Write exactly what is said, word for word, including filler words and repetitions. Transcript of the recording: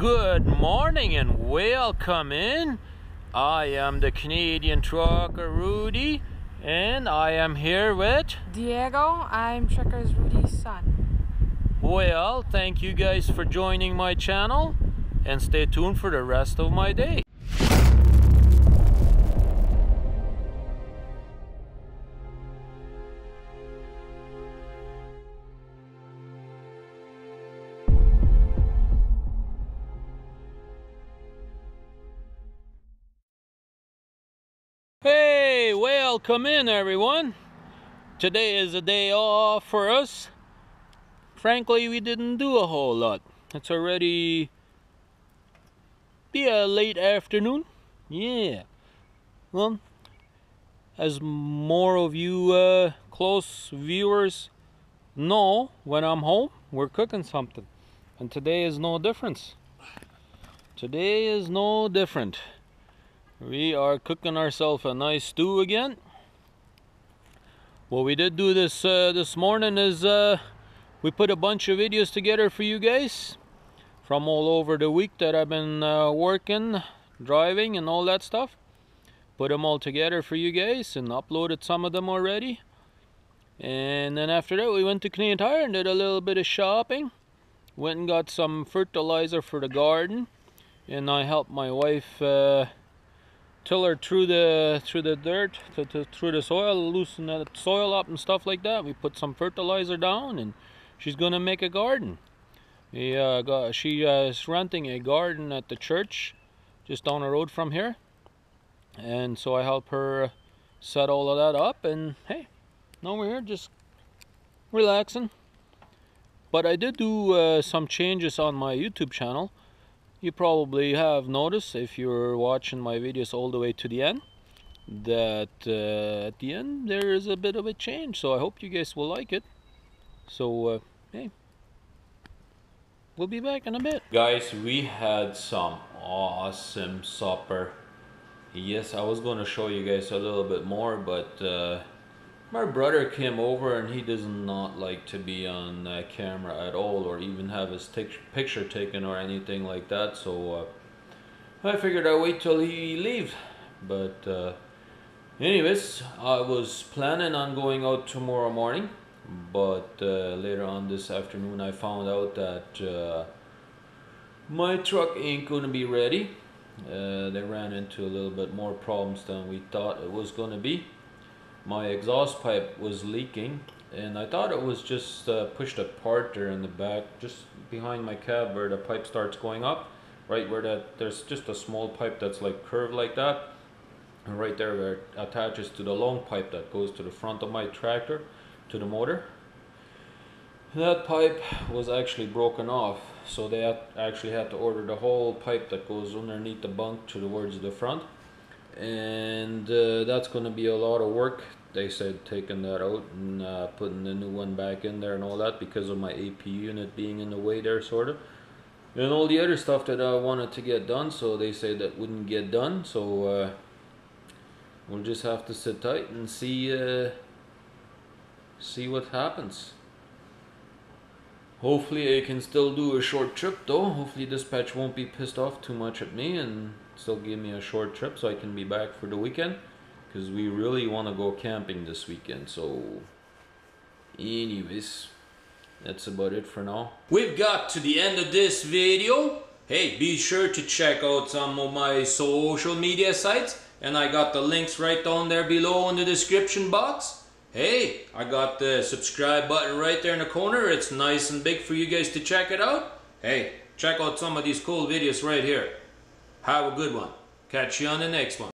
Good morning and welcome in. I am the Canadian trucker Rudy, and I am here with Diego. I'm truckers Rudy's son. Well, thank you guys for joining my channel, and stay tuned for the rest of my day. Hey, welcome in everyone. Today is a day off for us. Frankly, we didn't do a whole lot. It's already yeah, late afternoon. Yeah. Well, as more of you uh, close viewers know, when I'm home, we're cooking something. And today is no different. Today is no different. We are cooking ourselves a nice stew again. What we did do this uh, this morning is uh, we put a bunch of videos together for you guys from all over the week that I've been uh, working, driving and all that stuff. Put them all together for you guys and uploaded some of them already. And then after that we went to Knie Tire and did a little bit of shopping. Went and got some fertilizer for the garden. And I helped my wife uh, tiller through the through the dirt to, to, through the soil, loosen the soil up and stuff like that. We put some fertilizer down and she's gonna make a garden. We, uh, got, she uh, is renting a garden at the church just down the road from here, and so I help her set all of that up. And hey, now we're here just relaxing. But I did do uh, some changes on my YouTube channel. You probably have noticed, if you're watching my videos all the way to the end, that uh, at the end there is a bit of a change. So I hope you guys will like it. So, uh, hey, we'll be back in a bit. Guys, we had some awesome supper. Yes, I was going to show you guys a little bit more, but uh, my brother came over and he does not like to be on uh, camera at all, or even have his picture taken or anything like that. So uh, I figured I'd wait till he leaves. But uh, anyways, I was planning on going out tomorrow morning, but uh, later on this afternoon I found out that uh, my truck ain't gonna be ready. Uh, they ran into a little bit more problems than we thought it was gonna be. My exhaust pipe was leaking, and I thought it was just uh, pushed apart there in the back, just behind my cab where the pipe starts going up, right where that there's just a small pipe that's like curved like that, and right there where it attaches to the long pipe that goes to the front of my tractor, to the motor. That pipe was actually broken off, so they had, actually had to order the whole pipe that goes underneath the bunk towards the front. And uh, that's going to be a lot of work. They said taking that out and uh, putting the new one back in there and all that, because of my A P unit being in the way there, sort of, and all the other stuff that I wanted to get done. So they said that wouldn't get done. So uh, we'll just have to sit tight and see uh, see what happens. Hopefully I can still do a short trip though. Hopefully dispatch won't be pissed off too much at me and still give me a short trip so I can be back for the weekend, because we really want to go camping this weekend. So anyways, that's about it for now. We've got to the end of this video. Hey, be sure to check out some of my social media sites, and I got the links right down there below in the description box. Hey, I got the subscribe button right there in the corner. It's nice and big for you guys to check it out. Hey, check out some of these cool videos right here. Have a good one. Catch you on the next one.